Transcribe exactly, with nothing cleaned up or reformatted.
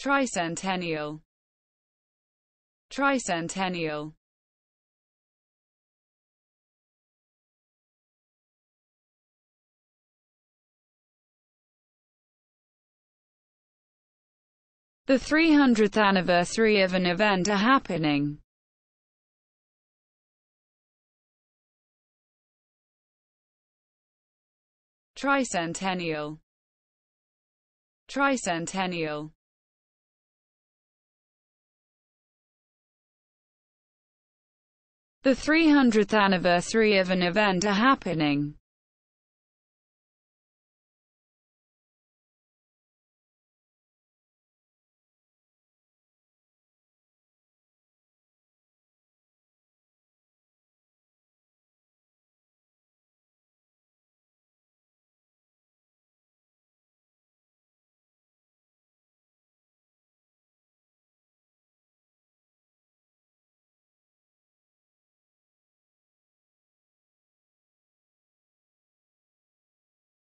Tricentennial. Tricentennial. The three hundredth anniversary of an event a happening. Tricentennial. Tricentennial. The three hundredth anniversary of an event a happening.